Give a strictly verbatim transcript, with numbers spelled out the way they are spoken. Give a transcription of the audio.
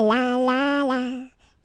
La la la,